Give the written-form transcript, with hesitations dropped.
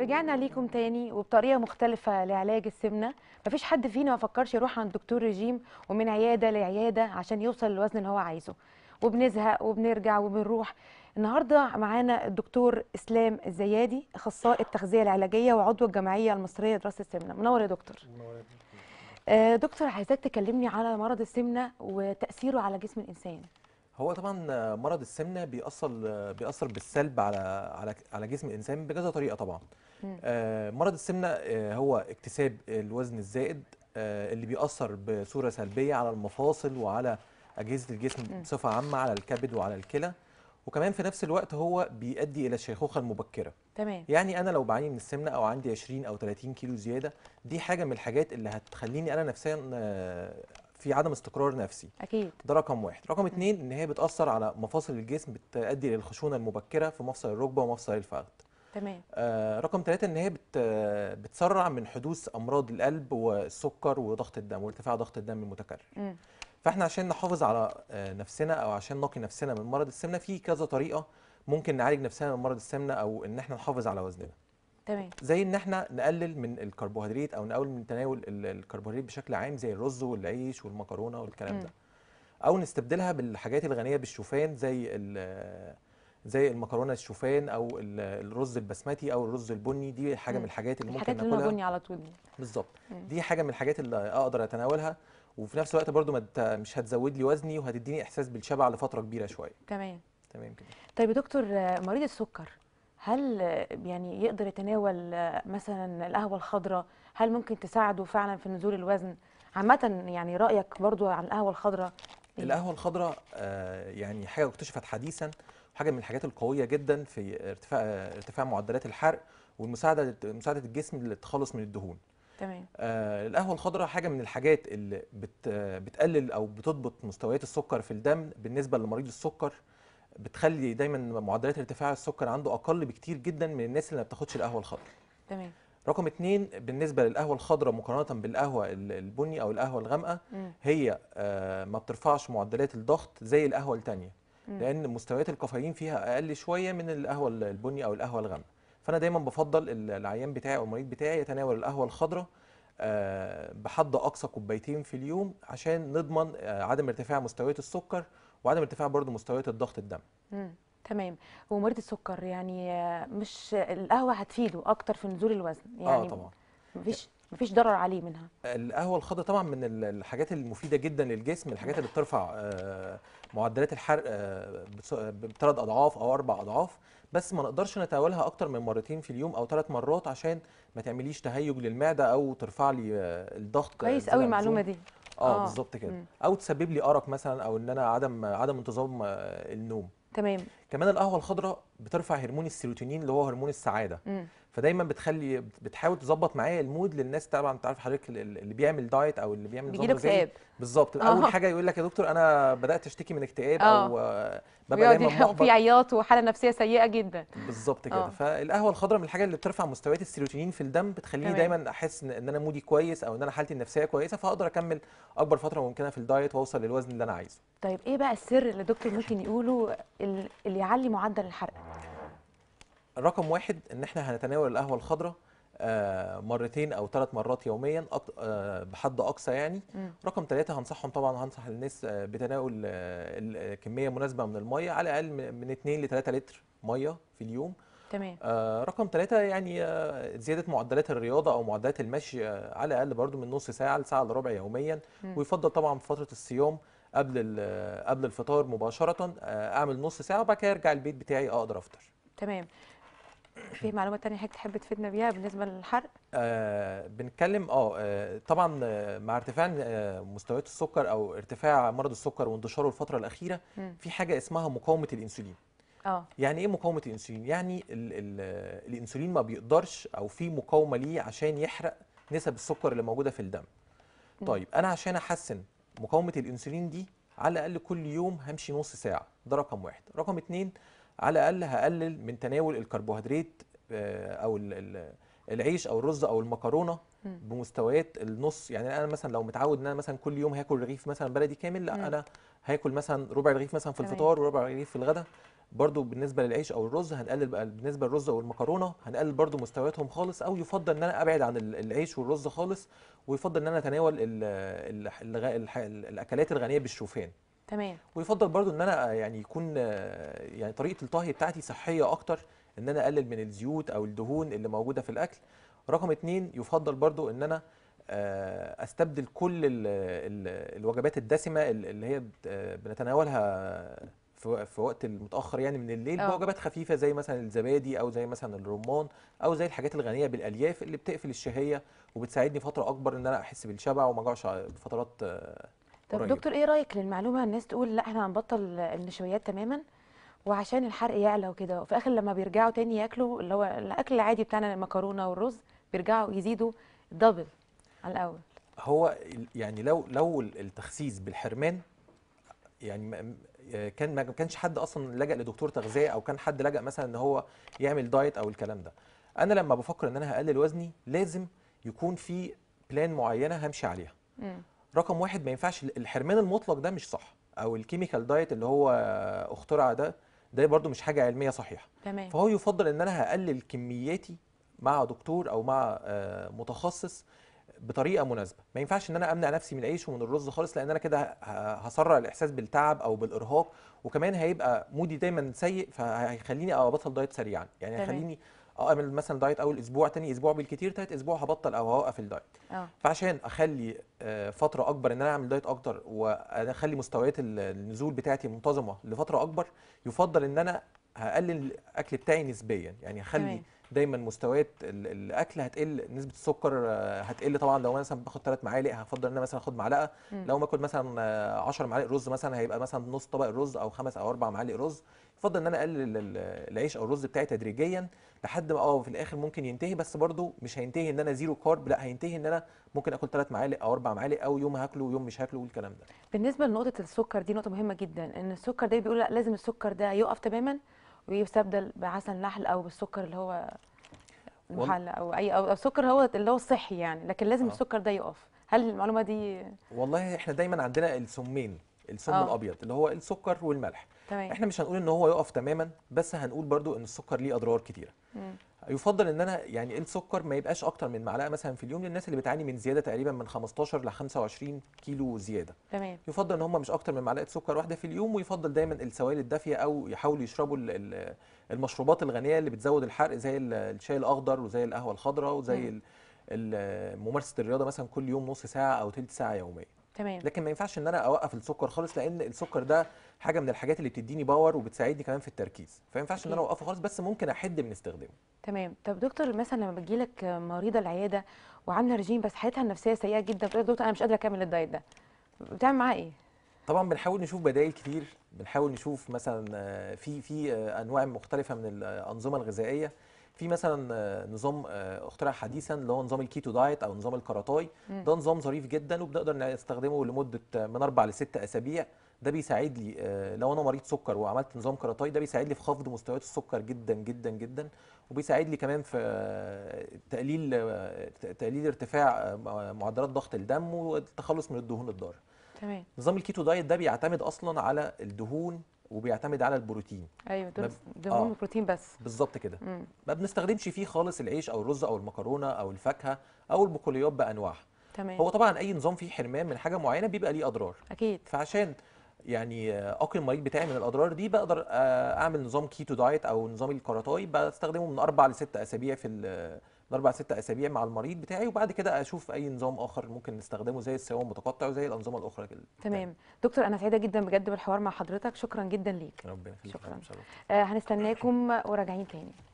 رجعنا ليكم تاني وبطريقه مختلفه لعلاج السمنه. مفيش حد فينا ما فكرش يروح عند دكتور رجيم ومن عياده لعياده عشان يوصل للوزن اللي هو عايزه، وبنزهق وبنرجع وبنروح. النهارده معانا الدكتور اسلام الزيادي، اخصائي التغذيه العلاجيه وعضو الجمعيه المصريه لدراسه السمنه. منور يا دكتور. منور يا دكتور. عايزاك تكلمني على مرض السمنه وتاثيره على جسم الانسان. هو طبعا مرض السمنه بيأثر بالسلب على جسم الانسان بكذا طريقه طبعا. مرض السمنه هو اكتساب الوزن الزائد اللي بيأثر بصوره سلبيه على المفاصل وعلى اجهزه الجسم بصفه عامه، على الكبد وعلى الكلى، وكمان في نفس الوقت هو بيؤدي الى الشيخوخه المبكره. تمام. يعني انا لو بعاني من السمنه او عندي 20 او 30 كيلو زياده، دي حاجه من الحاجات اللي هتخليني انا نفسيا في عدم استقرار نفسي. اكيد. ده رقم واحد. رقم اتنين، ان هي بتاثر على مفاصل الجسم، بتؤدي للخشونه المبكره في مفصل الركبه ومفصل الفخذ. تمام. رقم ثلاثة، ان هي بتسرع من حدوث امراض القلب والسكر وضغط الدم وارتفاع ضغط الدم المتكرر. فاحنا عشان نحافظ على نفسنا او عشان نقي نفسنا من مرض السمنه، في كذا طريقه ممكن نعالج نفسنا من مرض السمنه او ان احنا نحافظ على وزننا. تمام. زي ان احنا نقلل من الكربوهيدرات او نقلل من تناول الكربوهيدرات بشكل عام، زي الرز والعيش والمكرونه والكلام ده، او نستبدلها بالحاجات الغنيه بالشوفان، زي المكرونه الشوفان او الرز البسمتي او الرز البني. دي حاجه من الحاجات اللي ممكن ناكلها. البني على طول بالظبط. دي حاجه من الحاجات اللي اقدر اتناولها، وفي نفس الوقت برضو مش هتزود لي وزني وهتديني احساس بالشبع لفتره كبيره شويه. تمام كده. طيب يا دكتور، مريض السكر هل يعني يقدر يتناول مثلا القهوه الخضراء؟ هل ممكن تساعده فعلا في نزول الوزن؟ عامه يعني رايك برضو عن القهوه الخضراء؟ القهوه الخضراء يعني حاجه اكتشفت حديثا، حاجه من الحاجات القويه جدا في ارتفاع معدلات الحرق ومساعده الجسم للتخلص من الدهون. تمام. القهوه الخضراء حاجه من الحاجات اللي بتقلل او بتضبط مستويات السكر في الدم بالنسبه لمريض السكر، بتخلي دايما معدلات ارتفاع السكر عنده اقل بكتير جدا من الناس اللي ما بتاخدش القهوه الخضراء. تمام. رقم اتنين، بالنسبه للقهوه الخضراء مقارنه بالقهوه البني او القهوه الغامقه، هي ما بترفعش معدلات الضغط زي القهوه الثانيه، لان مستويات الكافيين فيها اقل شويه من القهوه البني او القهوه الغامقه. فأنا دايما بفضل العيان بتاعي أو المريض بتاعي يتناول القهوة الخضراء بحد أقصى كوبايتين في اليوم، عشان نضمن عدم ارتفاع مستويات السكر وعدم ارتفاع برضو مستويات الضغط الدم. تمام. ومريض السكر يعني مش القهوة هتفيده أكتر في نزول الوزن؟ يعني طبعا مفيش ضرر عليه منها. القهوة الخضراء طبعا من الحاجات المفيدة جدا للجسم، الحاجات اللي بترفع معدلات الحرق ب3 أضعاف أو 4 أضعاف، بس ما نقدرش نتناولها اكتر من مرتين في اليوم او 3 مرات، عشان ما تعمليش تهيج للمعده او ترفع لي الضغط. كويس قوي المعلومه دي. بالظبط كده. او تسبب لي ارق مثلا، او ان انا عدم انتظام النوم. تمام. كمان القهوه الخضراء بترفع هرمون السيروتونين اللي هو هرمون السعاده. فدايما بتحاول تظبط معايا المود للناس. طبعا انت عارف حضرتك اللي بيعمل دايت او اللي بيعمل نظام غذائي بالظبط، اول حاجه يقول لك يا دكتور انا بدات اشتكي من اكتئاب او ببقى دايما محبط في عياط وحاله نفسيه سيئه جدا. بالظبط كده. فالقهوه الخضراء من الحاجات اللي بترفع مستويات السيروتونين في الدم، بتخليني دايما احس ان انا مودي كويس او ان انا حالتي النفسيه كويسه، فاقدر اكمل اكبر فتره ممكنه في الدايت واوصل للوزن اللي انا عايزه. طيب ايه بقى السر اللي الدكتور ممكن يقوله اللي يعلي معدل الحرق؟ رقم واحد، ان احنا هنتناول القهوه الخضراء مرتين او 3 مرات يوميا بحد اقصى يعني. رقم 3، هنصحهم طبعا، هنصح الناس بتناول كميه مناسبه من الميه، على الاقل من 2 ل 3 لتر ميه في اليوم. تمام. رقم 3، يعني زياده معدلات الرياضه او معدلات المشي على الاقل برضو من نص ساعه لساعه الا ربع يوميا. ويفضل طبعا في فتره الصيام قبل الفطار مباشره اعمل نص ساعه، وبعد كده ارجع البيت بتاعي اقدر افطر. تمام. في معلومه ثانيه حضرتك تحب تفيدنا بيها بالنسبه للحرق؟ بنتكلم طبعا مع ارتفاع مستويات السكر او ارتفاع مرض السكر وانتشاره الفتره الاخيره، في حاجه اسمها مقاومه الانسولين. يعني ايه مقاومه الانسولين؟ يعني الانسولين ما بيقدرش، او في مقاومه ليه عشان يحرق نسب السكر اللي موجوده في الدم. طيب انا عشان احسن مقاومه الانسولين دي، على الاقل كل يوم همشي نص ساعه، ده رقم واحد. رقم 2، على الاقل هقلل من تناول الكربوهيدرات او العيش او الرز او المكرونه بمستويات النص. يعني انا مثلا لو متعود ان انا مثلا كل يوم هاكل رغيف مثلا بلدي كامل، لا انا هاكل مثلا ربع رغيف مثلا في الفطار وربع رغيف في الغداء. برضو بالنسبه للعيش او الرز هنقلل بقى، بالنسبه للرز او المكرونه هنقلل برضو مستوياتهم خالص، او يفضل ان انا ابعد عن العيش والرز خالص، ويفضل ان انا اتناول الاكلات الغنيه بالشوفان. تمام. ويفضل برضو ان انا يعني يكون يعني طريقه الطهي بتاعتي صحيه اكتر، ان انا اقلل من الزيوت او الدهون اللي موجوده في الاكل. رقم 2 يفضل برضو ان انا استبدل كل الوجبات الدسمه اللي هي بنتناولها في وقت المتاخر يعني من الليل بوجبات خفيفه زي مثلا الزبادي او زي مثلا الرمان او زي الحاجات الغنيه بالالياف اللي بتقفل الشهيه وبتساعدني فتره اكبر ان انا احس بالشبع وما اجوعش فترات قريبه. طب دكتور ايه رايك للمعلومه الناس تقول لا احنا هنبطل النشويات تماما وعشان الحرق يعلى وكده، وفي الاخر لما بيرجعوا تاني ياكلوا اللي هو الاكل العادي بتاعنا المكرونه والرز بيرجعوا يزيدوا دبل على الاول؟ هو يعني لو التخسيس بالحرمان يعني كان ما كانش حد اصلا لجأ لدكتور تغذيه او كان حد لجأ مثلا ان هو يعمل دايت او الكلام ده. انا لما بفكر ان انا هقلل وزني لازم يكون في بلان معينه همشي عليها. رقم 1 ما ينفعش الحرمان المطلق ده مش صح، او الكيميكال دايت اللي هو اخترع ده برده مش حاجه علميه صحيحه. تمام. فهو يفضل ان انا هقلل كمياتي مع دكتور او مع متخصص بطريقه مناسبه. ما ينفعش ان انا امنع نفسي من العيش ومن الرز خالص، لان انا كده هسرع الاحساس بالتعب او بالارهاق، وكمان هيبقى مودي دايما سيء فهيخليني ابطل دايت سريعا، يعني هيخليني اعمل مثلا دايت اول اسبوع، ثاني اسبوع بالكثير، ثالث اسبوع هبطل او هوقف الدايت. فعشان اخلي فتره اكبر ان انا اعمل دايت اكتر واخلي مستويات النزول بتاعتي منتظمه لفتره اكبر، يفضل ان انا هقلل الاكل بتاعي نسبيا، يعني هخلي دايما مستويات الاكل هتقل، نسبه السكر هتقل طبعا، لو مثلا باخد 3 معالق هفضل ان انا مثلا اخد معلقه، لو ما اخد مثلا 10 معالق رز مثلا هيبقى مثلا نص طبق رز او 5 أو 4 معالق رز. يفضل ان انا اقلل العيش او الرز بتاعي تدريجيا لحد ما في الاخر ممكن ينتهي، بس برضو مش هينتهي ان انا زيرو كارب، لا هينتهي ان انا ممكن اكل 3 معالق أو 4 معالق، او يوم هاكله ويوم مش هاكله والكلام ده. بالنسبه لنقطه السكر دي نقطه مهمه جدا، ان السكر ده بيقول لا لازم السكر ده يقف تماما ويستبدل بعسل نحل او بالسكر اللي هو المحلى او اي او السكر هو اللي هو الصحي يعني، لكن لازم السكر ده يقف. هل المعلومه دي؟ والله احنا دايما عندنا السمين، السم الابيض اللي هو السكر والملح. تمام. احنا مش هنقول ان هو يقف تماما، بس هنقول برضو ان السكر ليه اضرار كتيره. يفضل ان انا يعني السكر ما يبقاش اكتر من معلقه مثلا في اليوم للناس اللي بتعاني من زياده تقريبا من 15 ل 25 كيلو زياده. تمام. يفضل ان هم مش اكتر من معلقه سكر واحده في اليوم، ويفضل دايما السوائل الدافيه، او يحاولوا يشربوا المشروبات الغنيه اللي بتزود الحرق زي الشاي الاخضر وزي القهوه الخضراء وزي ممارسه الرياضه مثلا كل يوم نص ساعه او ثلث ساعه يوميا. تمام. لكن ما ينفعش ان انا اوقف السكر خالص، لان السكر ده حاجه من الحاجات اللي بتديني باور وبتساعدني كمان في التركيز، فما ينفعش ان انا اوقفه خالص، بس ممكن احد من استخدامه. تمام. طب دكتور مثلا لما بتجي لك مريضه العياده وعامله رجيم بس حالتها النفسيه سيئه جدا، بتقول دكتور انا مش قادره اكمل الدايت ده، بتعمل معاها ايه؟ طبعا بنحاول نشوف بدائل كتير، بنحاول نشوف مثلا في انواع مختلفه من الانظمه الغذائيه، في مثلا نظام اخترع حديثا اللي هو نظام الكيتو دايت او نظام الكراتاي. ده نظام ظريف جدا وبنقدر نستخدمه لمده من 4 ل 6 أسابيع. ده بيساعد لي لو انا مريض سكر وعملت نظام كراتاي، ده بيساعد لي في خفض مستويات السكر جدا جدا جدا، وبيساعد لي كمان في تقليل ارتفاع معدلات ضغط الدم والتخلص من الدهون الضاره. تمام. نظام الكيتو دايت ده بيعتمد اصلا على الدهون وبيعتمد على البروتين. ايوه دهون وبروتين بس. بالظبط كده. ما بنستخدمش فيه خالص العيش او الرز او المكرونه او الفاكهه او البقوليات بانواعها. تمام. هو طبعا اي نظام فيه حرمان من حاجه معينه بيبقى ليه اضرار. اكيد. فعشان يعني اقي المريض بتاعي من الاضرار دي، بقدر اعمل نظام كيتو دايت او نظام الكراتاي، بستخدمه من 4 ل 6 أسابيع من 4 ل 6 أسابيع مع المريض بتاعي، وبعد كده اشوف اي نظام اخر ممكن نستخدمه زي الصيام المتقطع وزي الانظمه الاخرى كده. تمام. دكتور انا سعيده جدا بجد بالحوار مع حضرتك، شكرا جدا ليك. ربنا يخليك. شكرا. هنستناكم وراجعين تاني.